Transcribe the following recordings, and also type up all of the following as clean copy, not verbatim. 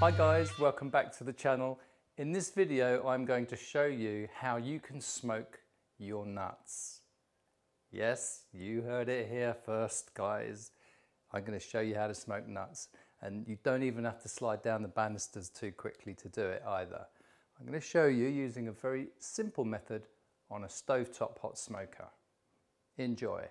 Hi guys, welcome back to the channel. In this video I'm going to show you how you can smoke your nuts. Yes, you heard it here first guys. I'm going to show you how to smoke nuts, and you don't even have to slide down the banisters too quickly to do it either. I'm going to show you using a very simple method on a stovetop hot smoker. Enjoy.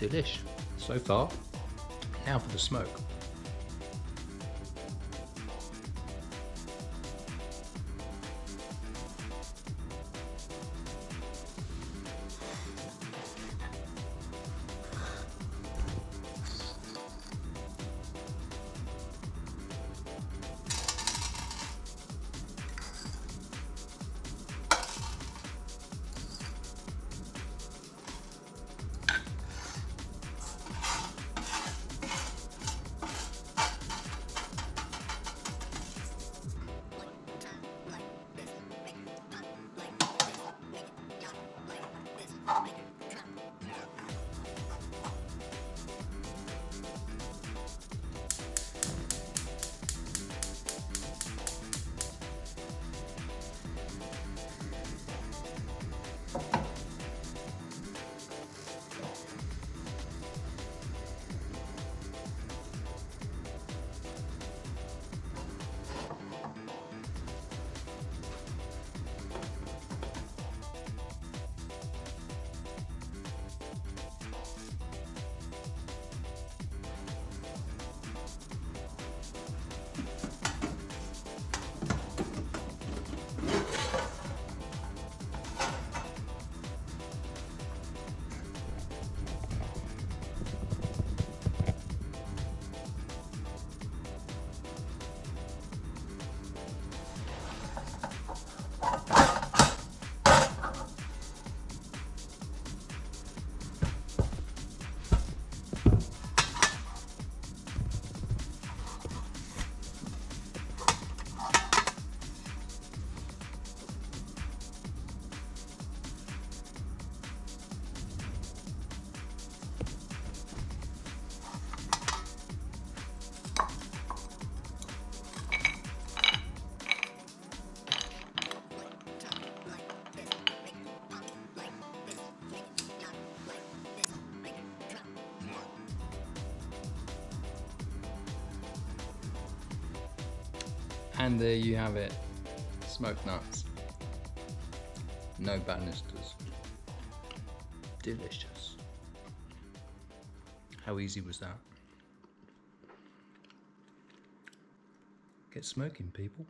Delish so far. Now for the smoke. And there you have it, smoked nuts, no banisters, delicious. How easy was that? Get smoking, people.